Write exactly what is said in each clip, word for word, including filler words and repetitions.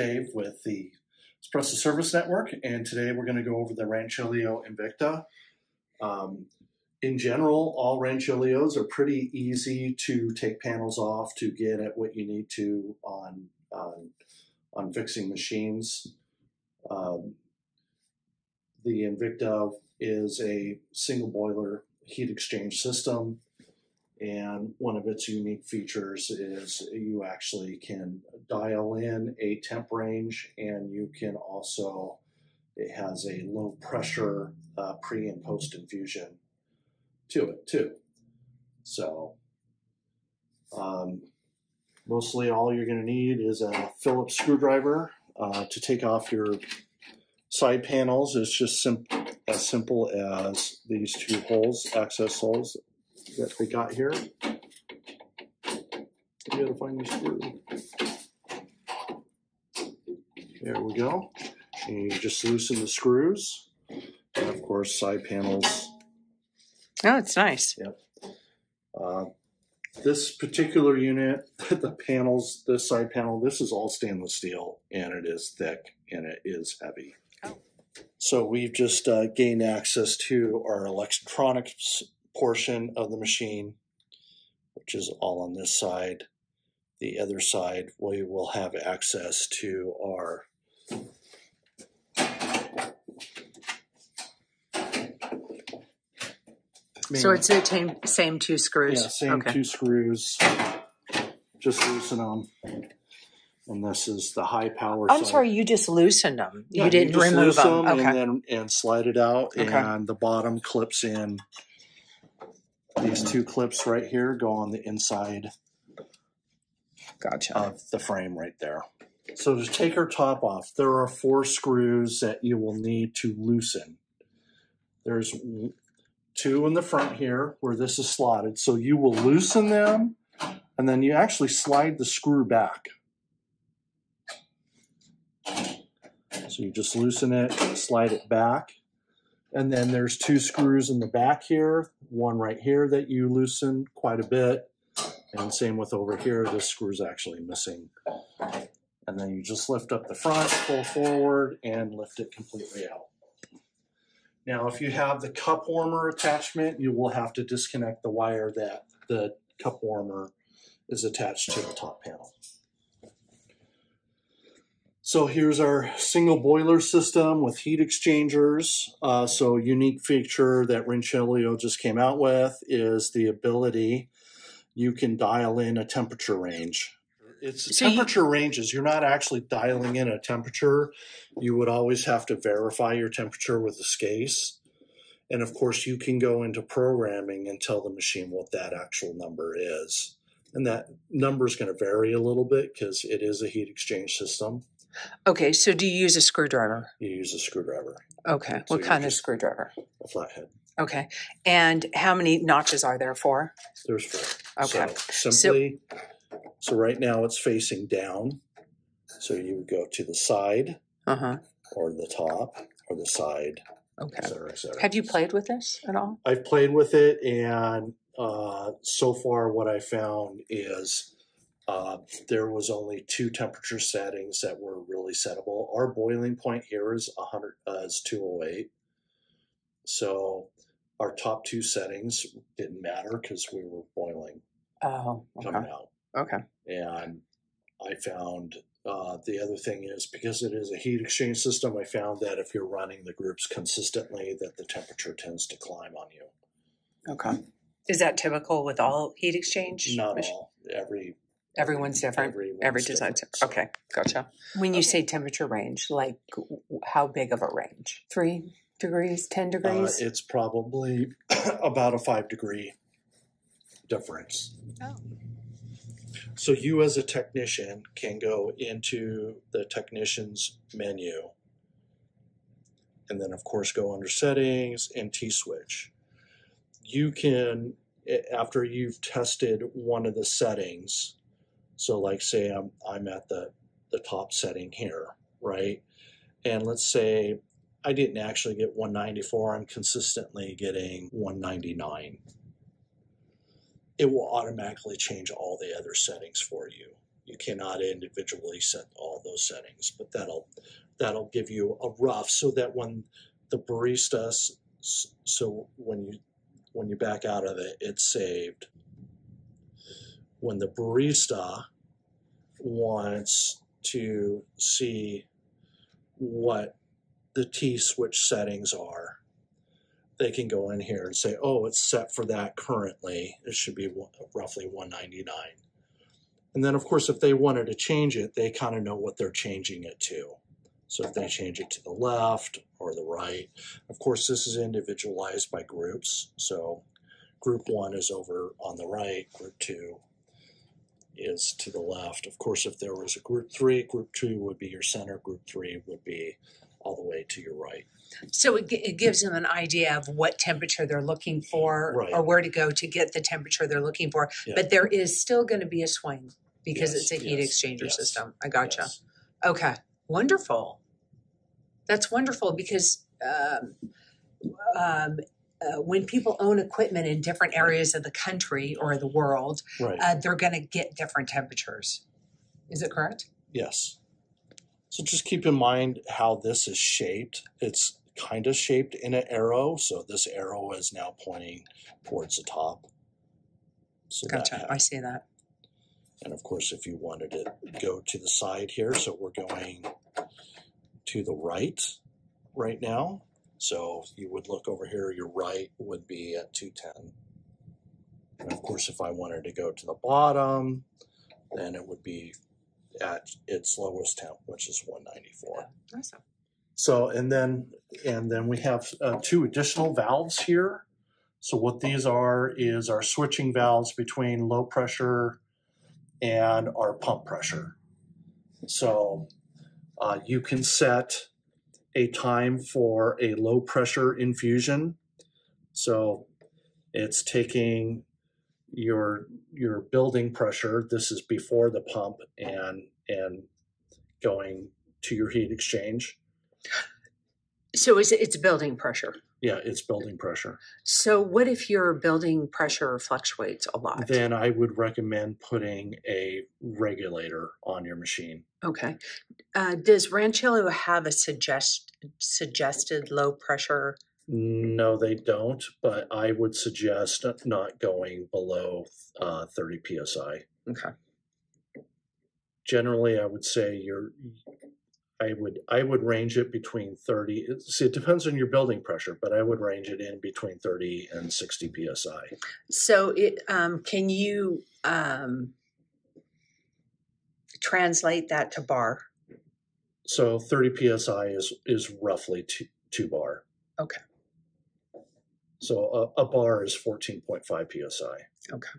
Dave with the Espresso Service Network, and today we're going to go over the Rancilio Invicta. Um, in general, all Rancilios are pretty easy to take panels off to get at what you need to on, on, on fixing machines. Um, the Invicta is a single boiler heat exchange system, and one of its unique features is you actually can dial in a temp range, and you can also, it has a low pressure uh, pre and post infusion to it too. So um, mostly all you're going to need is a Phillips screwdriver uh, to take off your side panels. It's just sim as simple as these two holes, access holes, that we got here. You gotta find the screw. There we go. And you just loosen the screws. And of course, side panels. Oh, it's nice. Yep. Uh, this particular unit, the panels, this side panel, this is all stainless steel, and it is thick and it is heavy. Oh. So we've just uh, gained access to our electronics portion of the machine, which is all on this side. The other side, we will have access to our main. So it's the same, same two screws? Yeah, same okay. two screws. Just loosen them. And this is the high power I'm side. Sorry, you just loosened them. Yeah, you didn't you just remove them. them. Okay. And then and slide it out, okay. And the bottom clips in. These two clips right here go on the inside gotcha. Of the frame right there. So to take our top off, there are four screws that you will need to loosen. There's two in the front here where this is slotted. So you will loosen them, and then you actually slide the screw back. So you just loosen it, slide it back. And then there's two screws in the back here, one right here that you loosen quite a bit. And same with over here, this screw's actually missing. And then you just lift up the front, pull forward, and lift it completely out. Now, if you have the cup warmer attachment, you will have to disconnect the wire that the cup warmer is attached to the top panel. So here's our single boiler system with heat exchangers. Uh, so unique feature that Rancilio just came out with is the ability you can dial in a temperature range. It's so temperature you, ranges. You're not actually dialing in a temperature. You would always have to verify your temperature with the SCACE. And of course, you can go into programming and tell the machine what that actual number is. And that number is going to vary a little bit because it is a heat exchange system. Okay, so do you use a screwdriver? You use a screwdriver. Okay, so what kind of screwdriver? A flathead. Okay, and how many notches are there? Four? There's four. Okay. So simply, so, so right now it's facing down. So you would go to the side, uh-huh. or the top, or the side, okay. et cetera, et cetera. Have you played with this at all? I've played with it, and uh, so far what I found is... Uh, there was only two temperature settings that were really settable. Our boiling point here is one hundred, uh, is two oh eight. So our top two settings didn't matter because we were boiling. Oh, okay. Coming out. Okay. And I found uh, the other thing is because it is a heat exchange system, I found that if you're running the groups consistently, that the temperature tends to climb on you. Okay. Is that typical with all heat exchange? Not all. Every... Everyone's different. Everyone's Every design's different. Okay, gotcha. When you okay. say temperature range, like how big of a range? Three degrees, ten degrees? Uh, it's probably about a five degree difference. Oh. So you as a technician can go into the technician's menu and then of course go under settings and T-Switch. You can, after you've tested one of the settings, so like say I'm, I'm at the, the top setting here, right? And let's say I didn't actually get one ninety-four, I'm consistently getting one ninety-nine. It will automatically change all the other settings for you. You cannot individually set all those settings, but that'll that'll give you a rough, so that when the barista, so when you when you back out of it, it's saved. When the barista wants to see what the T-switch settings are, they can go in here and say, oh, it's set for that currently. It should be roughly one ninety-nine. And then, of course, if they wanted to change it, they kind of know what they're changing it to. So if they change it to the left or the right, of course, this is individualized by groups. So group one is over on the right, group two is to the left. Of course, if there was a group three, group two would be your center, group three would be all the way to your right. So it, it gives them an idea of what temperature they're looking for, right, or where to go to get the temperature they're looking for. Yeah. But there is still going to be a swing because yes, it's a heat yes, exchanger yes, system. I gotcha. Yes. Okay. Wonderful. That's wonderful because um, um, uh, when people own equipment in different areas of the country or the world, right, uh, they're going to get different temperatures. Is it correct? Yes. So just keep in mind how this is shaped. It's kind of shaped in an arrow. So this arrow is now pointing towards the top. So gotcha. I see that. And of course, if you wanted to go to the side here, so we're going to the right right now. So you would look over here, your right would be at two ten. And of course, if I wanted to go to the bottom, then it would be at its lowest temp, which is one ninety-four. Yeah, awesome. So, and then, and then we have uh, two additional valves here. So what these are is our switching valves between low pressure and our pump pressure. So uh, you can set a time for a low pressure infusion. So it's taking your your building pressure, this is before the pump, and and going to your heat exchange. So is it, it's building pressure? Yeah, it's building pressure. So what if your building pressure fluctuates a lot? Then I would recommend putting a regulator on your machine. Okay. Uh, does Rancilio have a suggest suggested low pressure? No, they don't, but I would suggest not going below uh, thirty P S I. Okay. Generally, I would say you're, I would, I would range it between thirty. See, it depends on your building pressure, but I would range it in between thirty and sixty P S I. So it, um, can you um, translate that to bar? So thirty P S I is, is roughly two, two bar. Okay. So a, a bar is fourteen point five P S I. Okay.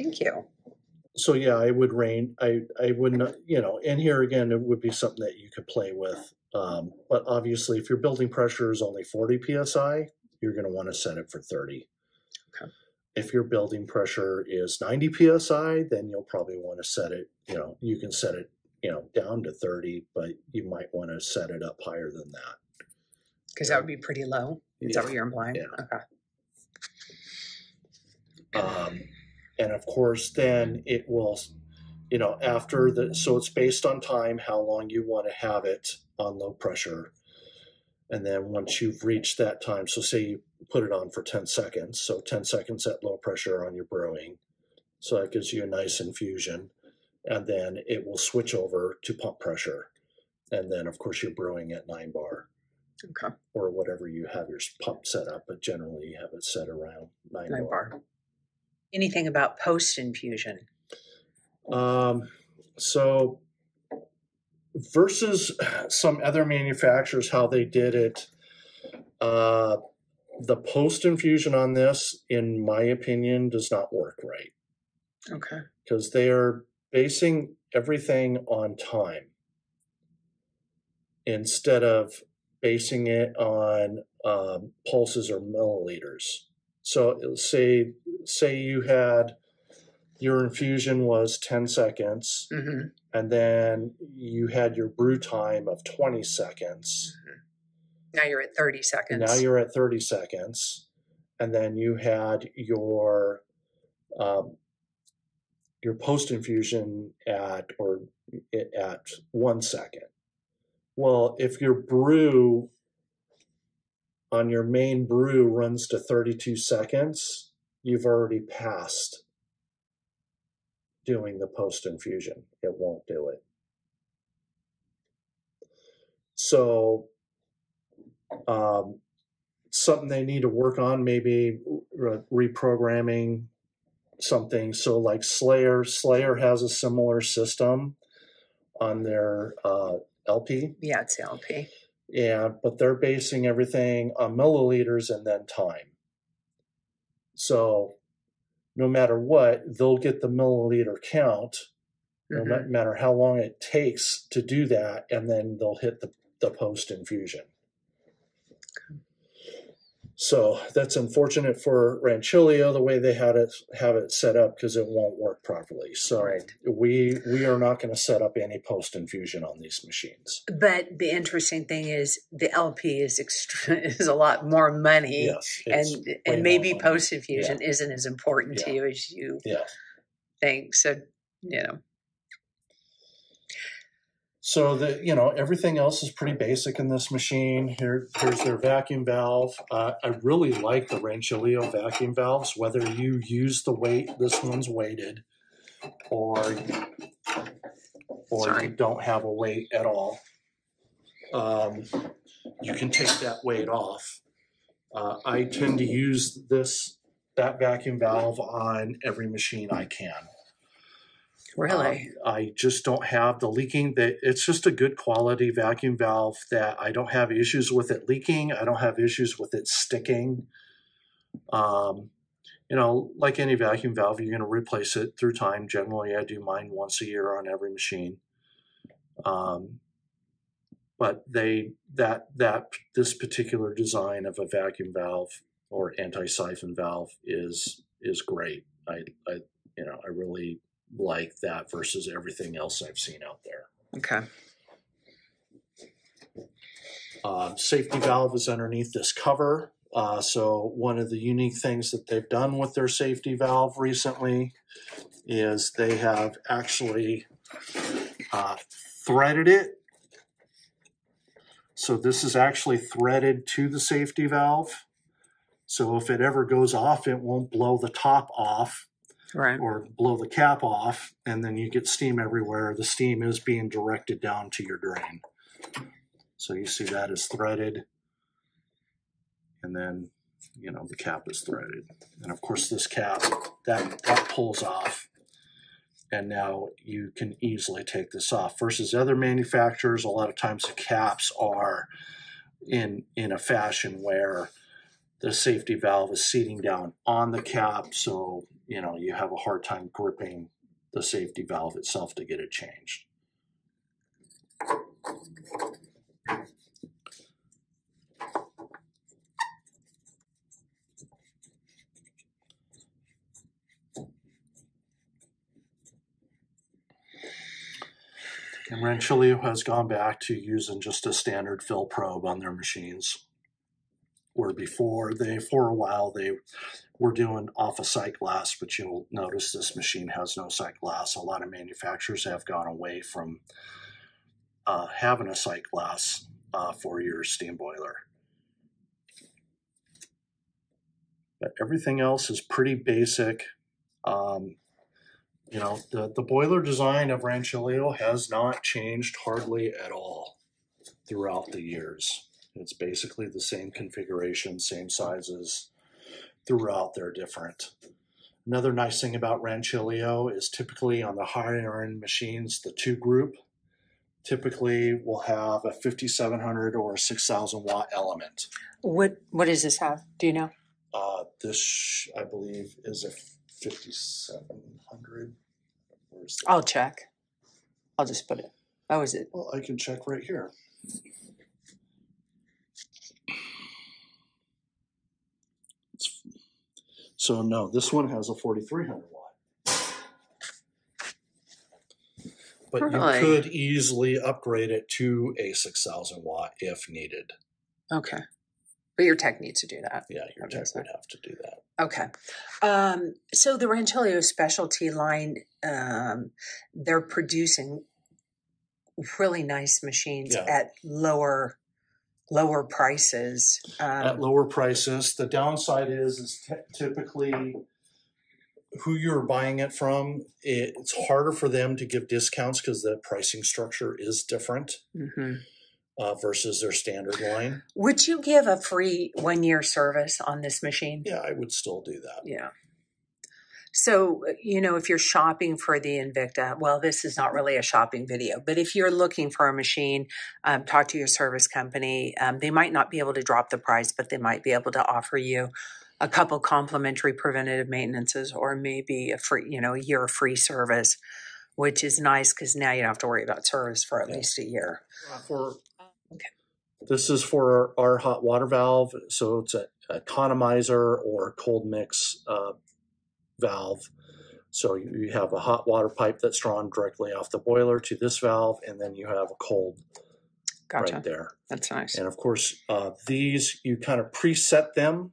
Thank you. So yeah, I would range, I, I would not, you know, and here again, it would be something that you could play with. Um, but obviously if your building pressure is only forty P S I, you're going to want to set it for thirty. Okay. If your building pressure is ninety P S I, then you'll probably want to set it, you know, you can set it, you know, down to thirty, but you might want to set it up higher than that. Because that would be pretty low. Is yeah. that what you're implying? Yeah. Okay. Um, and of course, then it will, you know, after the, so it's based on time, how long you want to have it on low pressure. And then once you've reached that time, so say you put it on for ten seconds. So ten seconds at low pressure on your brewing. So that gives you a nice infusion. And then it will switch over to pump pressure. And then, of course, you're brewing at nine bar. Okay. Or whatever you have your pump set up, but generally you have it set around nine, nine bar. bar. Anything about post infusion? Um, so versus some other manufacturers, how they did it, uh, the post infusion on this, in my opinion, does not work right. Okay. Because they are basing everything on time instead of basing it on um, pulses or milliliters. So say say you had, your infusion was ten seconds, mm-hmm, and then you had your brew time of twenty seconds. Mm-hmm. Now you're at thirty seconds. Now you're at thirty seconds. And then you had your um, your post-infusion at or at one second. Well, if your brew on your main brew runs to thirty-two seconds, you've already passed doing the post-infusion. It won't do it. So um, something they need to work on, maybe re reprogramming something. So like Slayer, Slayer has a similar system on their uh, L P. Yeah, it's L P. Yeah, but they're basing everything on milliliters and then time. So no matter what, they'll get the milliliter count, mm-hmm. no matter how long it takes to do that, and then they'll hit the, the post-infusion. So that's unfortunate for Rancilio, the way they had it have it set up, because it won't work properly. So right. we we are not going to set up any post infusion on these machines. But the interesting thing is the L P is extreme, is a lot more money, yes, and and maybe post infusion yeah. isn't as important yeah. to you as you yeah. think. So you know. So the you know everything else is pretty basic in this machine. Here, here's their vacuum valve. Uh, I really like the Rancilio vacuum valves. Whether you use the weight, this one's weighted, or or Sorry. you don't have a weight at all, um, you can take that weight off. Uh, I tend to use this that vacuum valve on every machine I can. Really? Uh, I just don't have the leaking. It's just a good quality vacuum valve that I don't have issues with it leaking. I don't have issues with it sticking. Um, you know, like any vacuum valve, you're going to replace it through time. Generally, I do mine once a year on every machine. Um, but they that that this particular design of a vacuum valve or anti-siphon valve is is great. I I you know I really. like that versus everything else I've seen out there. Okay. Uh, safety valve is underneath this cover. Uh, so one of the unique things that they've done with their safety valve recently is they have actually uh, threaded it. So this is actually threaded to the safety valve. So if it ever goes off, it won't blow the top off. Right. Or blow the cap off, and then you get steam everywhere. The steam is being directed down to your drain. So you see that is threaded, and then, you know, the cap is threaded. And, of course, this cap, that, that pulls off, and now you can easily take this off. Versus other manufacturers, a lot of times the caps are in, in a fashion where the safety valve is seating down on the cap, so you know you have a hard time gripping the safety valve itself to get it changed. And Rancilio has gone back to using just a standard fill probe on their machines. Where before they, for a while, they were doing off a sight glass, but you'll notice this machine has no sight glass. A lot of manufacturers have gone away from uh, having a sight glass uh, for your steam boiler. But everything else is pretty basic. Um, you know, the, the boiler design of Rancilio has not changed hardly at all throughout the years. It's basically the same configuration, same sizes throughout. They're different. Another nice thing about Rancilio is typically on the higher end machines, the two group typically will have a fifty-seven hundred or a six thousand watt element. What what does this have? Do you know? Uh, this, I believe, is a fifty-seven hundred. Where's that? I'll check. I'll just put it. How is it? Well, I can check right here. So no, this one has a forty-three hundred watt. But really? You could easily upgrade it to a six thousand watt if needed. Okay. But your tech needs to do that. Yeah, your tech would have to do that. Okay. Um, so the Rancilio specialty line, um, they're producing really nice machines yeah. at lower lower prices. Um, at lower prices. The downside is, is t typically who you're buying it from, it, it's harder for them to give discounts because the pricing structure is different. Mm-hmm. Uh, versus their standard line. Would you give a free one-year service on this machine? Yeah, I would still do that. Yeah. So, you know, if you're shopping for the Invicta, well, this is not really a shopping video, but if you're looking for a machine, um, talk to your service company. Um, they might not be able to drop the price, but they might be able to offer you a couple complimentary preventative maintenances or maybe a free, you know, a year of free service, which is nice because now you don't have to worry about service for at yeah. least a year. Uh, for Okay. This is for our, our hot water valve. So it's an economizer or a cold mix uh, valve. So you have a hot water pipe that's drawn directly off the boiler to this valve, and then you have a cold gotcha. Right there. That's nice. And, of course, uh, these, you kind of preset them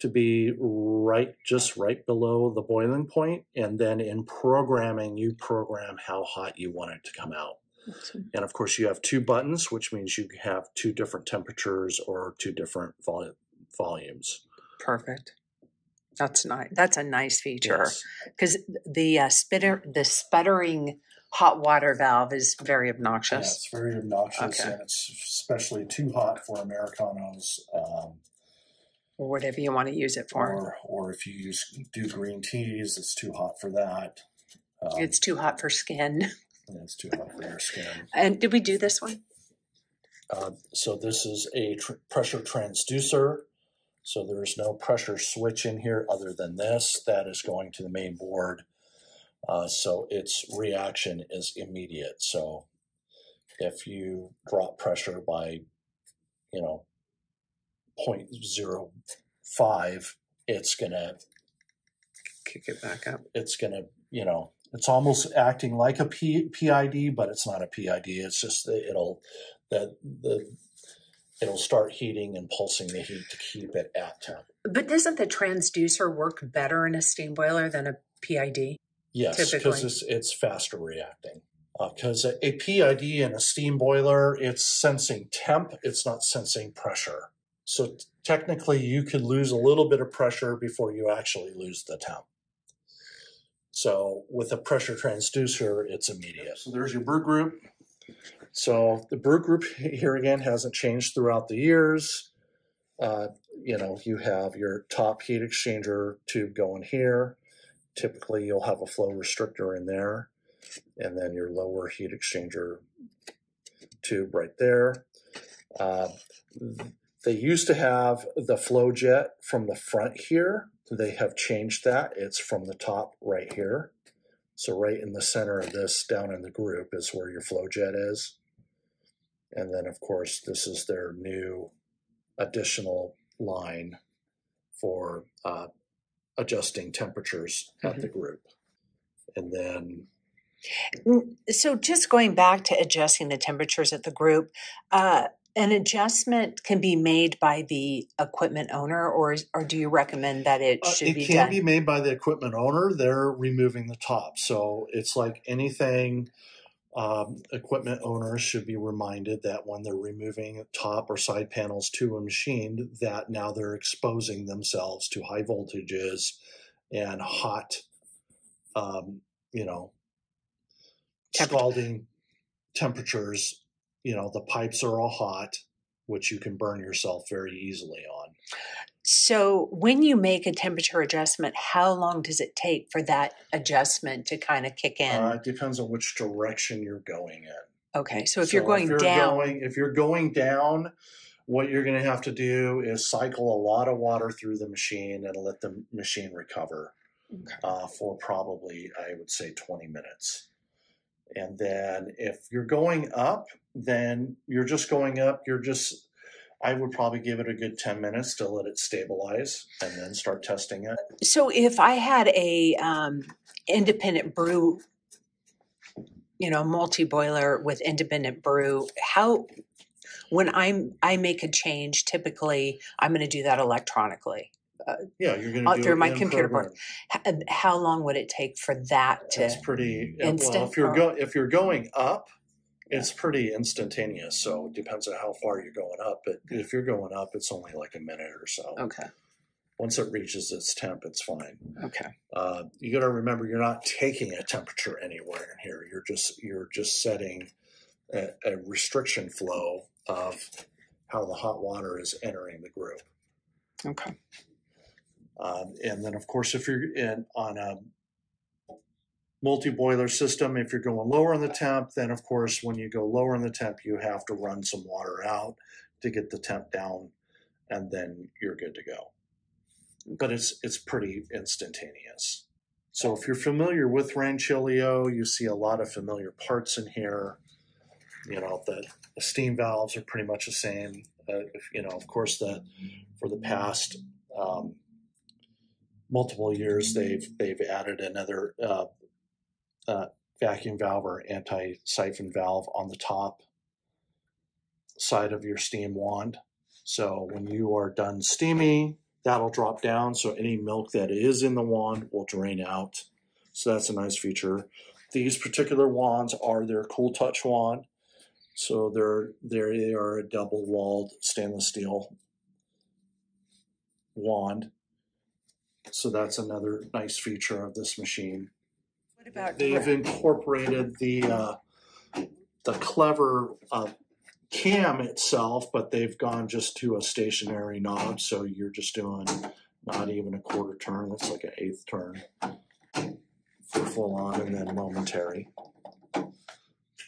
to be right, just right below the boiling point, and then in programming, you program how hot you want it to come out. And of course you have two buttons, which means you have two different temperatures or two different vol volumes. Perfect. That's nice. That's a nice feature because yes. the uh, spitter, the sputtering hot water valve is very obnoxious. Yeah, it's very obnoxious, okay. and it's especially too hot for Americanos. Um, or whatever you want to use it for. Or, or if you use do green teas, it's too hot for that. Um, it's too hot for skin. It's too hot for your skin. And did we do this one? Uh, so this is a tr pressure transducer. So there is no pressure switch in here other than this. That is going to the main board. Uh, so its reaction is immediate. So if you drop pressure by, you know, zero point zero five, it's going to... Kick it back up. It's going to, you know... It's almost acting like a P I D, but it's not a P I D. It's just that it'll that the it'll start heating and pulsing the heat to keep it at temp. But doesn't the transducer work better in a steam boiler than a P I D? Yes, because it's it's faster reacting. Because uh, a P I D in a steam boiler, it's sensing temp. It's not sensing pressure. So technically, you could lose a little bit of pressure before you actually lose the temp. So with a pressure transducer, it's immediate. So there's your brew group. So the brew group here again hasn't changed throughout the years. Uh, you know, you have your top heat exchanger tube going here. Typically, you'll have a flow restrictor in there, and then your lower heat exchanger tube right there. Uh, they used to have the flow jet from the front here. They have changed that. It's from the top right here. So right in the center of this, down in the group, is where your flow jet is. And then, of course, this is their new additional line for uh, adjusting temperatures mm-hmm. at the group. And then... So just going back to adjusting the temperatures at the group, uh, an adjustment can be made by the equipment owner, or or do you recommend that it should uh, it be done? It can be made by the equipment owner. They're removing the top. So it's like anything, um, equipment owners should be reminded that when they're removing top or side panels to a machine, that now they're exposing themselves to high voltages and hot, um, you know, Temperature. scalding temperatures. You know, the pipes are all hot, which you can burn yourself very easily on. So when you make a temperature adjustment, how long does it take for that adjustment to kind of kick in? Uh, it depends on which direction you're going in. Okay. So if so you're going if you're down. Going, if you're going down, what you're going to have to do is cycle a lot of water through the machine and let the machine recover okay. uh, for probably, I would say, twenty minutes. And then if you're going up, then you're just going up. You're just, I would probably give it a good ten minutes to let it stabilize and then start testing it. So if I had a um, independent brew, you know, multi-boiler with independent brew, how When I'm I make a change, typically I'm going to do that electronically. Uh, yeah, you're going to do through it my computer program. board. How long would it take for that to? It's pretty instant. Well, if you're go, if you're going up, yeah. it's pretty instantaneous. So it depends on how far you're going up. But if you're going up, it's only like a minute or so. Okay. Once it reaches its temp, it's fine. Okay. Uh, you got to remember, you're not taking a temperature anywhere in here. You're just you're just setting a, a restriction flow of how the hot water is entering the group. Okay. Um, and then, of course, if you're in on a multi-boiler system, if you're going lower in the temp, then, of course, when you go lower in the temp, you have to run some water out to get the temp down, and then you're good to go. But it's it's pretty instantaneous. So if you're familiar with Rancilio, you see a lot of familiar parts in here. You know, the, the steam valves are pretty much the same. Uh, if, you know, of course, the for the past... Um, multiple years, they've they've added another uh, uh, vacuum valve or anti-siphon valve on the top side of your steam wand. So when you are done steaming, that'll drop down. So any milk that is in the wand will drain out. So that's a nice feature. These particular wands are their Cool Touch wand. So they're, they're, they are a double-walled stainless steel wand. So that's another nice feature of this machine. What about They've incorporated the uh, the clever uh, cam itself, but they've gone just to a stationary knob. So you're just doing not even a quarter turn. That's like an eighth turn for full on and then momentary.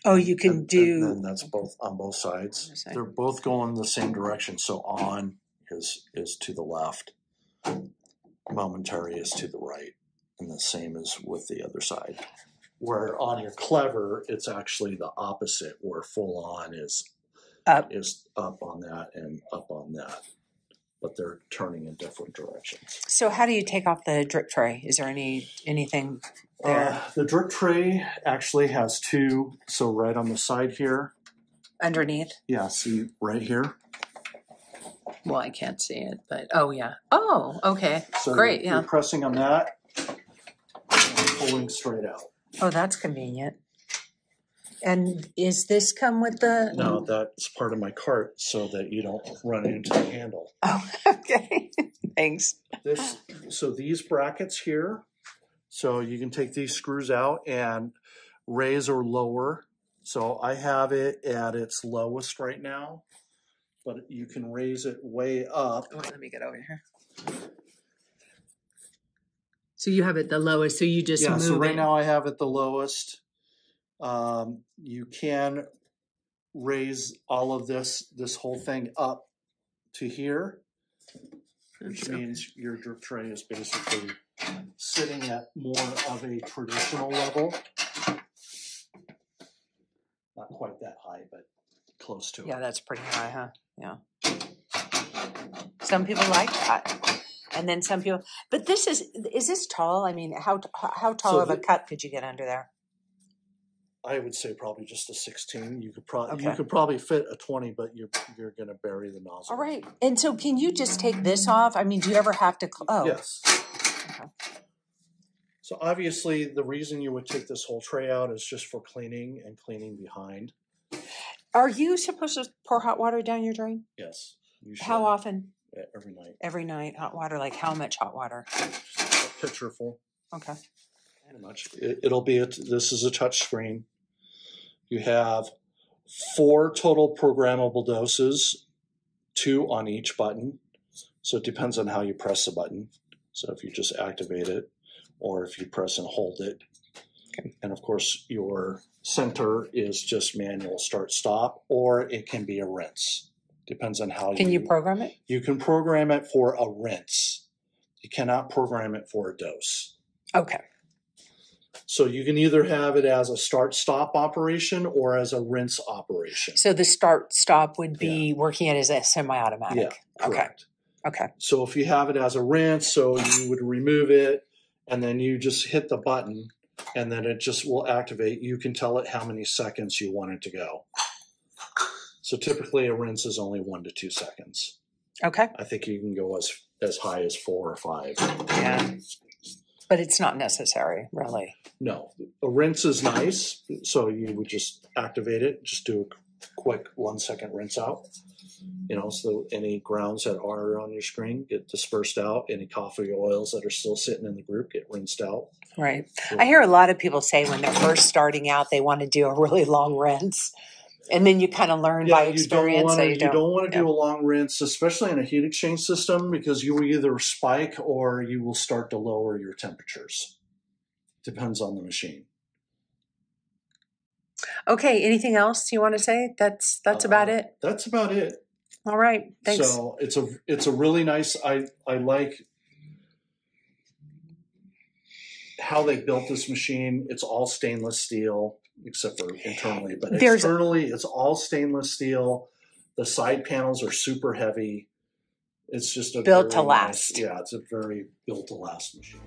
Oh, you can and, do... And then that's both on both sides. Side. They're both going the same direction. So on is, is to the left. Momentary is to the right, and the same as with the other side. Where on your clever, it's actually the opposite, where full on is up, is up on that and up on that, but they're turning in different directions. So how do you take off the drip tray? Is there any anything there? Uh, the drip tray actually has two. So right on the side here, underneath. Yeah, see right here. Well, I can't see it, but oh, yeah. Oh, okay. So great. You're, yeah. You're pressing on that and pulling straight out. Oh, that's convenient. And is this come with the. No, that's part of my cart so that you don't run into the handle. Oh, okay. Thanks. This, so these brackets here, so you can take these screws out and raise or lower. So I have it at its lowest right now. But you can raise it way up. Oh, let me get over here. So you have it the lowest, so you just yeah, move so right it. Now I have it the lowest. Um, you can raise all of this, this whole thing up to here, which means your drip tray is basically sitting at more of a traditional level. Not quite that high, but close to it. Yeah, that's pretty high, huh? Yeah. Some people like that. And then some people, but this is, is this tall? I mean, how, how tall so of the, a cut could you get under there? I would say probably just a sixteen. You could probably, okay. you could probably fit a twenty, but you're, you're going to bury the nozzle. All right. And so can you just take this off? I mean, do you ever have to, oh. Yes. Okay. So obviously the reason you would take this whole tray out is just for cleaning and cleaning behind. Are you supposed to pour hot water down your drain? Yes. You should. How often? Yeah, every night. Every night, hot water. Like how much hot water? A pitcher full. Okay. Pretty much. It, it'll be, a, this is a touch screen. You have four total programmable doses, two on each button. So it depends on how you press the button. So if you just activate it or if you press and hold it. Okay. And of course, your center is just manual start stop, or it can be a rinse. Depends on how you can you program it. You can program it for a rinse. You cannot program it for a dose. Okay. So you can either have it as a start stop operation or as a rinse operation. So the start stop would be yeah. working it as a semi-automatic. Yeah, correct. Okay. Okay. So if you have it as a rinse, so you would remove it and then you just hit the button. And then it just will activate. You can tell it how many seconds you want it to go. So typically a rinse is only one to two seconds. Okay. I think you can go as as high as four or five. Yeah. But it's not necessary, really. No. A rinse is nice, so you would just activate it, just do a quick one-second rinse out. You know, so any grounds that are on your screen get dispersed out. Any coffee oils that are still sitting in the group get rinsed out. Right. So, I hear a lot of people say when they're first starting out, they want to do a really long rinse. And then you kind of learn yeah, by experience. You don't want to, you don't, you don't want to yeah. do a long rinse, especially in a heat exchange system, because you will either spike or you will start to lower your temperatures. Depends on the machine. Okay. Anything else you want to say? That's that's uh, about it. That's about it. All right. Thanks. So it's a it's a really nice. I I like how they built this machine. It's all stainless steel. Except for internally, but There's externally it's all stainless steel. The side panels are super heavy. It's just a built to last. Nice, yeah, it's a very built to last machine.